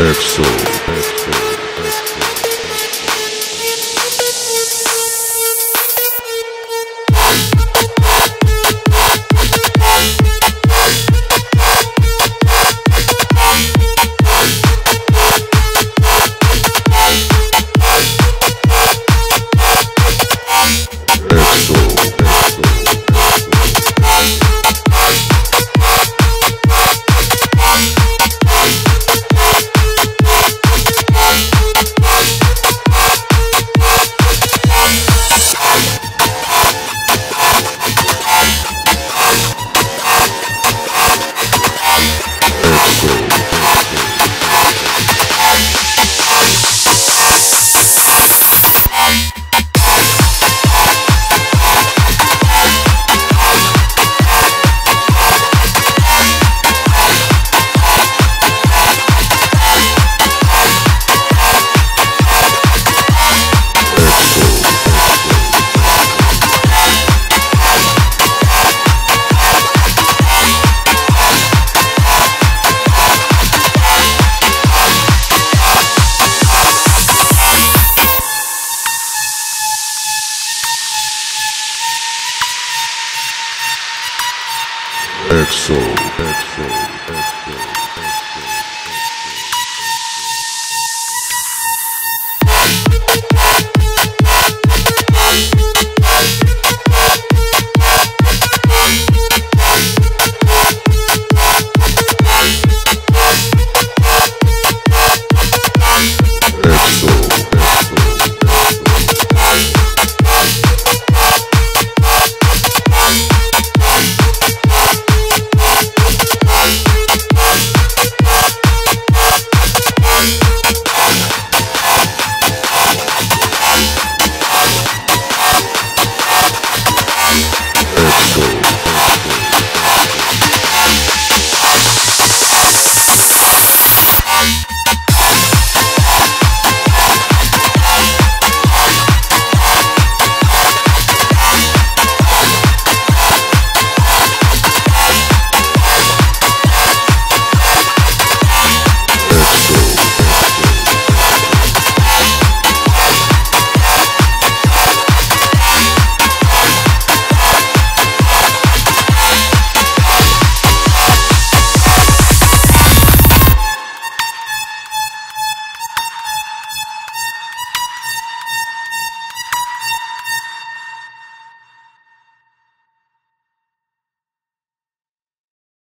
Exo.